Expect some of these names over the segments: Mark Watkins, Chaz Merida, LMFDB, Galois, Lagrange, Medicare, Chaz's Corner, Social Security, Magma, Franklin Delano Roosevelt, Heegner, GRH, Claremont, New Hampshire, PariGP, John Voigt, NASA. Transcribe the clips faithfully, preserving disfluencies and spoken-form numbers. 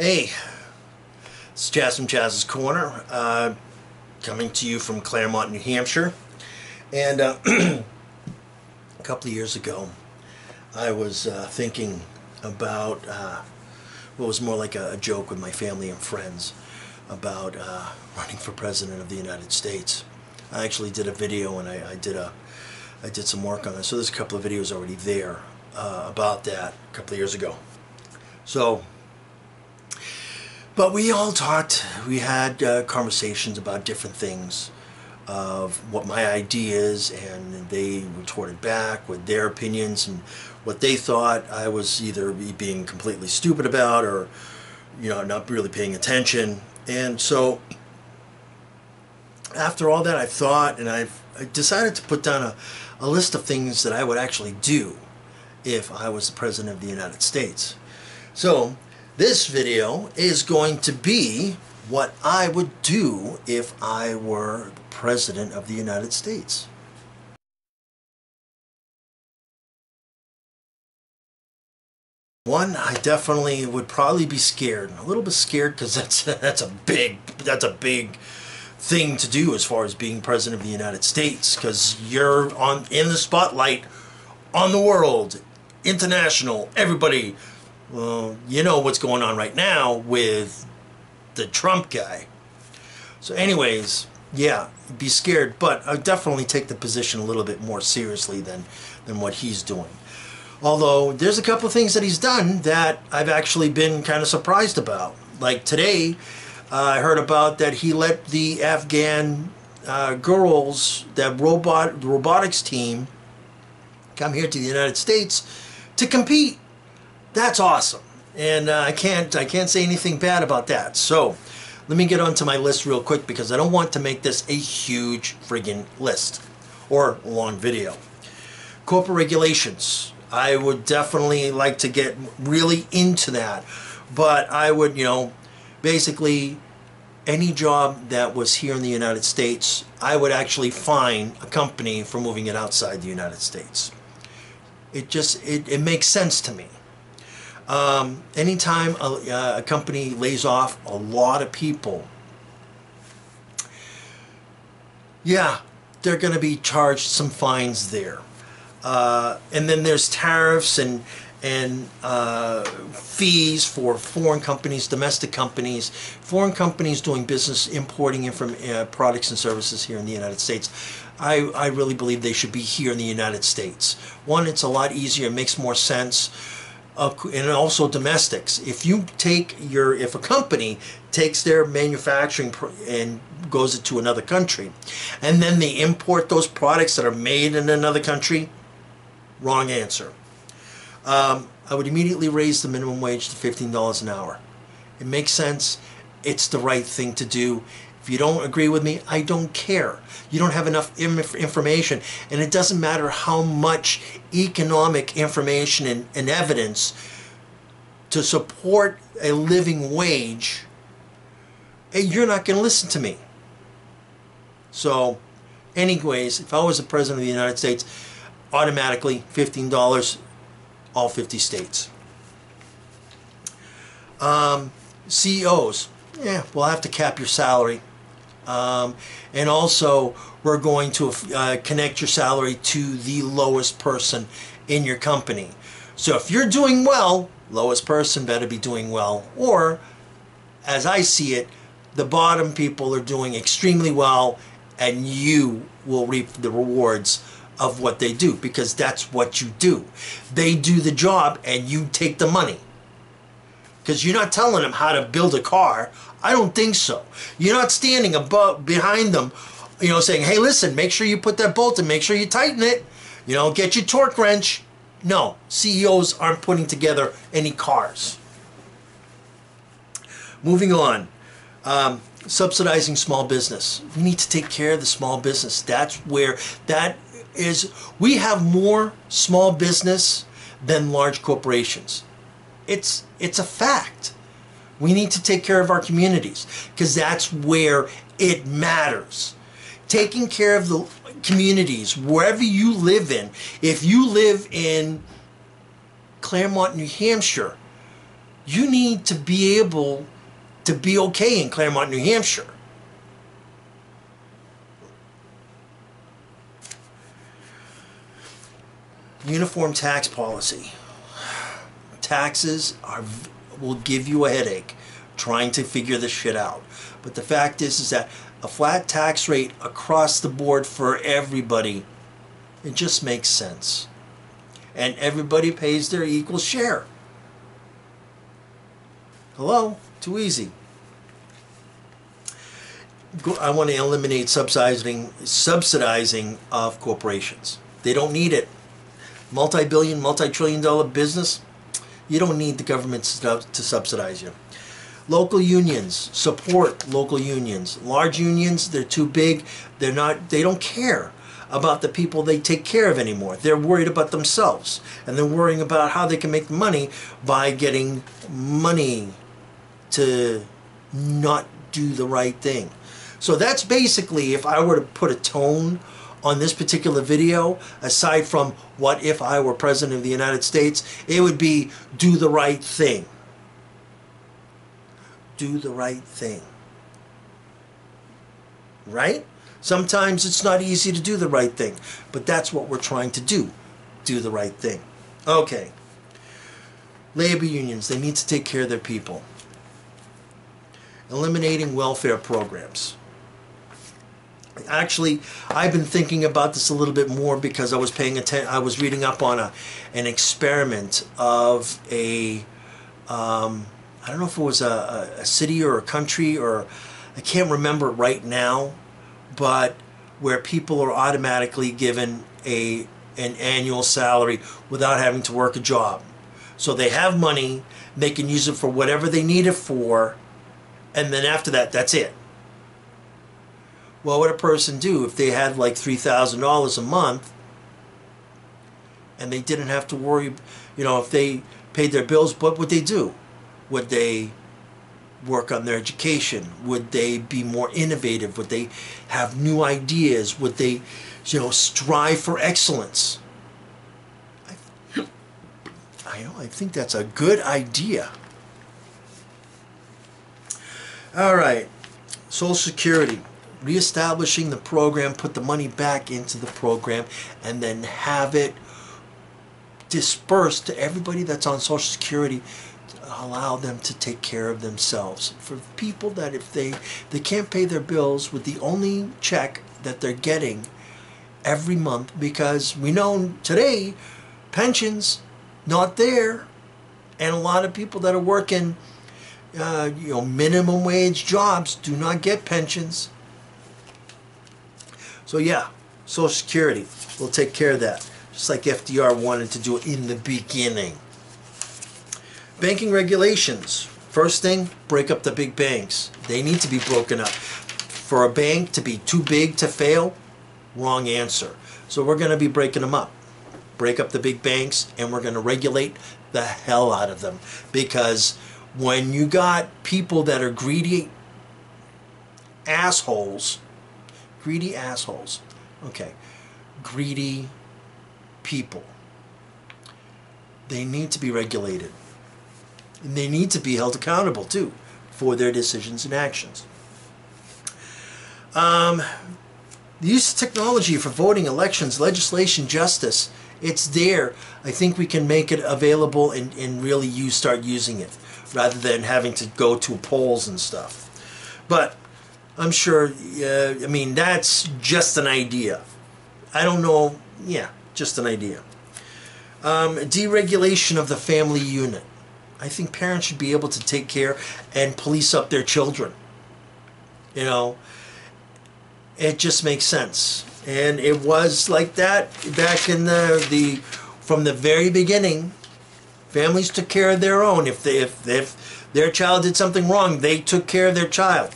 Hey, it's Chaz from Chaz's Corner, uh, coming to you from Claremont, New Hampshire. And uh, a couple of years ago, I was uh, thinking about uh, what was more like a, a joke with my family and friends about uh, running for president of the United States. I actually did a video, and I, I did a, I did some work on it. So there's a couple of videos already there uh, about that a couple of years ago. So. But we all talked, we had uh, conversations about different things, of what my ideas, and they retorted back with their opinions and what they thought I was either being completely stupid about or, you know, not really paying attention. And so after all that, I've thought, and I've I decided to put down a, a list of things that I would actually do if I was the President of the United States. So this video is going to be what I would do if I were President of the United States. One, I definitely would probably be scared, a little bit scared, because that's that's a big that's a big thing to do as far as being President of the United States, because you're on in the spotlight, on the world, international, everybody. Well, you know what's going on right now with the Trump guy. So anyways, yeah, be scared, but I definitely take the position a little bit more seriously than, than what he's doing. Although, there's a couple of things that he's done that I've actually been kind of surprised about. Like today, uh, I heard about that he let the Afghan uh, girls, that robot robotics team, come here to the United States to compete. That's awesome, and uh, I can't I can't say anything bad about that. So let me get onto my list real quick, because I don't want to make this a huge friggin' list or long video. Corporate regulations. I would definitely like to get really into that, but I would, you know, basically any job that was here in the United States, I would actually fine a company for moving it outside the United States. It just, it, it makes sense to me. Um, anytime a, a company lays off a lot of people, yeah, they're going to be charged some fines there. Uh, and then there's tariffs and, and uh, fees for foreign companies, domestic companies, foreign companies doing business, importing in from, uh, products and services here in the United States. I, I really believe they should be here in the United States. One, it's a lot easier, it makes more sense. Uh, and also domestics. If you take your, if a company takes their manufacturing pr and goes it to another country, and then they import those products that are made in another country, wrong answer. Um, I would immediately raise the minimum wage to fifteen dollars an hour. It makes sense. It's the right thing to do. If you don't agree with me, I don't care. You don't have enough information, and it doesn't matter how much economic information and, and evidence to support a living wage, and you're not going to listen to me. So anyways, if I was the President of the United States, automatically fifteen dollars, all fifty states. Um, C E Os, yeah, we'll have to cap your salary. Um, and also, we're going to uh, connect your salary to the lowest person in your company. So if you're doing well, lowest person better be doing well. Or, as I see it, the bottom people are doing extremely well, and you will reap the rewards of what they do, because that's what you do. They do the job, and you take the money. Because you're not telling them how to build a car. I don't think so. You're not standing above, behind them, you know, saying, hey, listen, make sure you put that bolt in, make sure you tighten it, you know, get your torque wrench. No, C E Os aren't putting together any cars. Moving on, um, subsidizing small business. We need to take care of the small business. That's where, that is, we have more small business than large corporations. It's, it's a fact. We need to take care of our communities, because that's where it matters. Taking care of the communities, wherever you live in. If you live in Claremont, New Hampshire, you need to be able to be okay in Claremont, New Hampshire. Uniform tax policy. Taxes are will give you a headache trying to figure this shit out. But the fact is, is that a flat tax rate across the board for everybody, it just makes sense. And everybody pays their equal share. Hello? Too easy. I want to eliminate subsidizing, subsidizing of corporations. They don't need it. Multi-billion, multi-trillion dollar business, you don't need the government to subsidize you. Local unions, support local unions. Large unions, they're too big. They're not, they don't care about the people they take care of anymore. They're worried about themselves. And they're worrying about how they can make money by getting money to not do the right thing. So that's basically, if I were to put a tone on this particular video, aside from what if I were president of the United States, it would be do the right thing. Do the right thing. Right? Sometimes it's not easy to do the right thing, but that's what we're trying to do. Do the right thing. Okay. Labor unions, they need to take care of their people. Eliminating welfare programs. Actually, I've been thinking about this a little bit more because I was paying attention. I was reading up on a an experiment of a um, I don't know if it was a, a city or a country, or I can't remember right now, but where people are automatically given a an annual salary without having to work a job. So they have money, they can use it for whatever they need it for, and then after that, that's it. What would a person do if they had like three thousand dollars a month and they didn't have to worry, you know, if they paid their bills, what would they do? Would they work on their education? Would they be more innovative? Would they have new ideas? Would they, you know, strive for excellence? I, I, know, I think that's a good idea. All right, Social Security. Reestablishing the program, put the money back into the program, and then have it dispersed to everybody that's on Social Security to allow them to take care of themselves. For people that if they, they can't pay their bills with the only check that they're getting every month, because we know today pensions not there, and a lot of people that are working uh, you know, minimum wage jobs do not get pensions. So yeah, Social Security will take care of that, just like F D R wanted to do it in the beginning. Banking regulations. First thing, break up the big banks. They need to be broken up. For a bank to be too big to fail, wrong answer. So we're going to be breaking them up. Break up the big banks, and we're going to regulate the hell out of them. Because when you got people that are greedy assholes, greedy assholes, okay, greedy people, they need to be regulated, and they need to be held accountable too for their decisions and actions. Um, the use of technology for voting, elections, legislation, justice, it's there. I think we can make it available and, and really you start using it rather than having to go to polls and stuff. But I'm sure, uh, I mean, that's just an idea. I don't know, yeah, just an idea. Um, deregulation of the family unit. I think parents should be able to take care and police up their children. You know, it just makes sense. And it was like that back in the, the from the very beginning. Families took care of their own. If, they, if, if their child did something wrong, they took care of their child.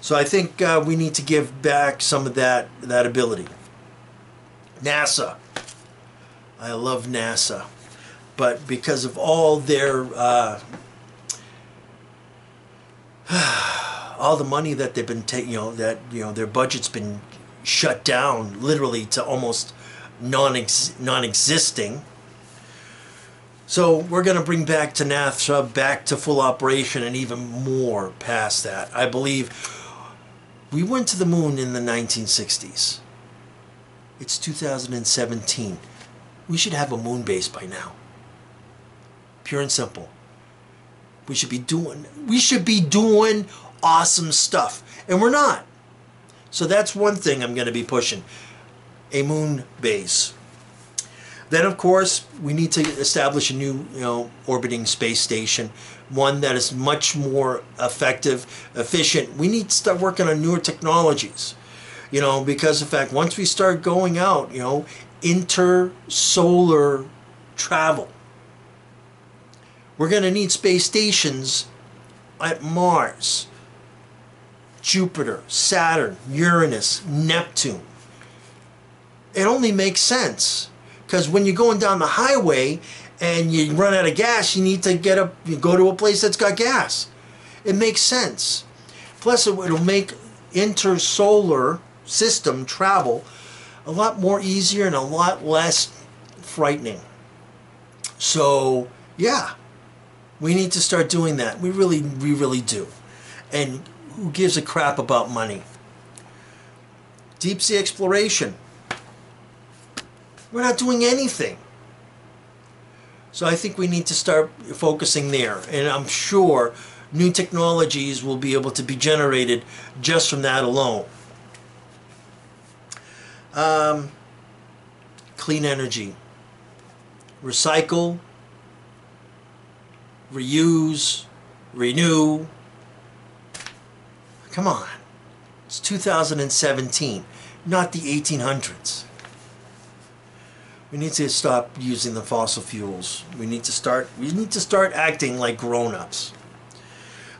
So I think uh, we need to give back some of that, that ability. NASA. I love NASA. But because of all their, uh, all the money that they've been taking, you know, that, you know, their budget's been shut down literally to almost non-ex- non-existing. So we're going to bring back to NASA, back to full operation, and even more past that. I believe we went to the moon in the nineteen sixties. It's two thousand seventeen. We should have a moon base by now. Pure and simple. We should be doing, we should be doing awesome stuff, and we're not. So that's one thing I'm going to be pushing, a moon base. Then, of course, we need to establish a new, you know, orbiting space station, one that is much more effective, efficient. We need to start working on newer technologies, you know, because, in fact, once we start going out, you know, intersolar travel, we're going to need space stations at Mars, Jupiter, Saturn, Uranus, Neptune. It only makes sense. Because when you're going down the highway and you run out of gas, you need to get up, you go to a place that's got gas. It makes sense. Plus, it, it'll make intersolar system travel a lot more easier and a lot less frightening. So, yeah, we need to start doing that. We really, we really do. And who gives a crap about money? Deep sea exploration. We're not doing anything. So I think we need to start focusing there. And I'm sure new technologies will be able to be generated just from that alone. Um, clean energy. Recycle. Reuse. Renew. Come on. It's two thousand seventeen, not the eighteen hundreds. We need to stop using the fossil fuels. We need to start, we need to start acting like grown-ups.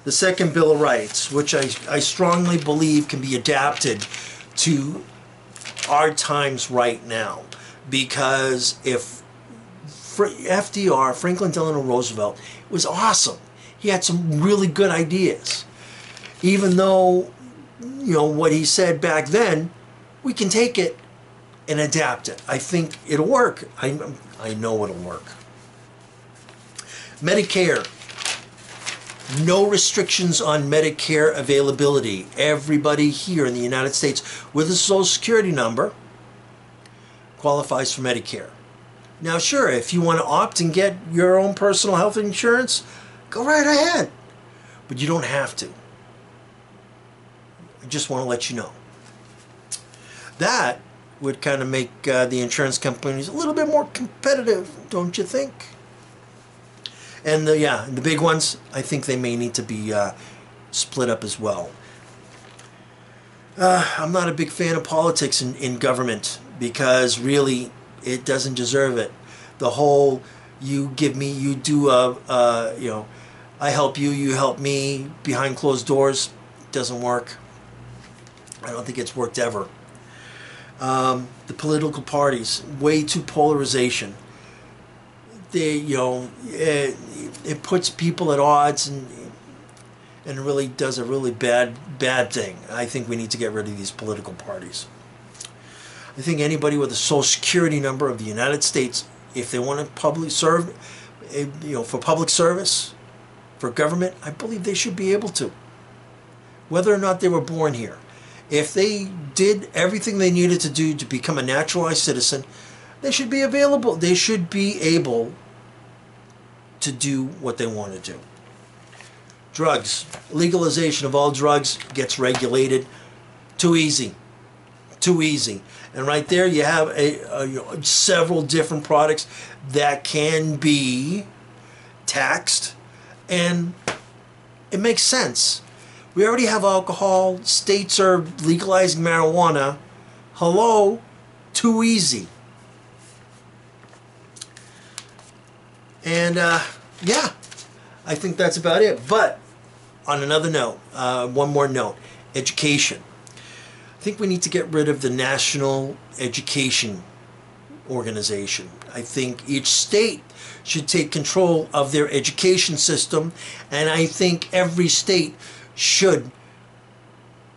The second Bill of Rights, which I, I strongly believe can be adapted to our times right now. Because if F D R, Franklin Delano Roosevelt, was awesome. He had some really good ideas. Even though, you know, what he said back then, we can take it and adapt it. I think it'll work. I, I know it'll work. Medicare. No restrictions on Medicare availability. Everybody here in the United States with a Social Security number qualifies for Medicare. Now, sure, if you want to opt and get your own personal health insurance, go right ahead. But you don't have to. I just want to let you know. That would kind of make uh, the insurance companies a little bit more competitive, don't you think? And the, yeah, the big ones, I think they may need to be uh, split up as well. Uh, I'm not a big fan of politics in, in government because really it doesn't deserve it. The whole you give me, you do, a, uh, you know, I help you, you help me behind closed doors doesn't work. I don't think it's worked ever. Um, the political parties, way too polarization. They, you know, it, it puts people at odds and and really does a really bad bad thing. I think we need to get rid of these political parties. I think anybody with a Social Security number of the United States, if they want to public serve, you know, for public service, for government, I believe they should be able to, whether or not they were born here. If they did everything they needed to do to become a naturalized citizen, they should be available. They should be able to do what they want to do. Drugs. Legalization of all drugs gets regulated. Too easy. Too easy. And right there you have a, a, you know, several different products that can be taxed. And it makes sense. We already have alcohol. States are legalizing marijuana. Hello? Too easy. And, uh, yeah, I think that's about it. But, on another note, uh, one more note, education. I think we need to get rid of the National Education Organization. I think each state should take control of their education system, and I think every state should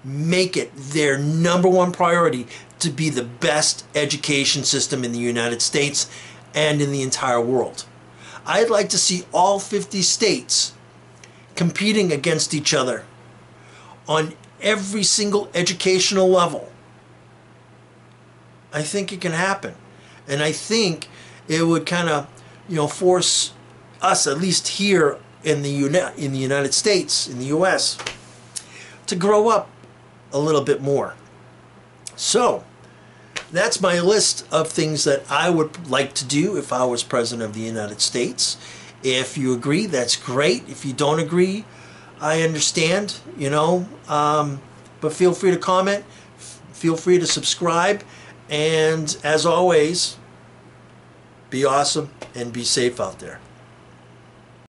make it their number one priority to be the best education system in the United States and in the entire world. I'd like to see all fifty states competing against each other on every single educational level. I think it can happen. And I think it would kind of, you know, force us, at least here in the, uni in the United States, in the U S, to grow up a little bit more. So, that's my list of things that I would like to do if I was President of the United States. If you agree, that's great. If you don't agree, I understand, you know, um, but feel free to comment, f feel free to subscribe, and as always, be awesome and be safe out there.